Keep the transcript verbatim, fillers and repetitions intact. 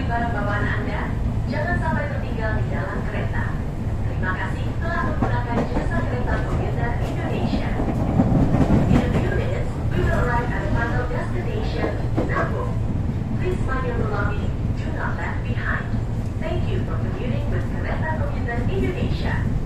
bagi barang bawaan Anda, jangan sampai tertinggal di dalam kereta. Terima kasih telah menggunakan jasa kereta Toyota Indonesia. In a few minutes, we will arrive at the final destination, Napo. Please find your belongings. Do not lag behind. Thank you for commuting with Kereta Toyota Indonesia.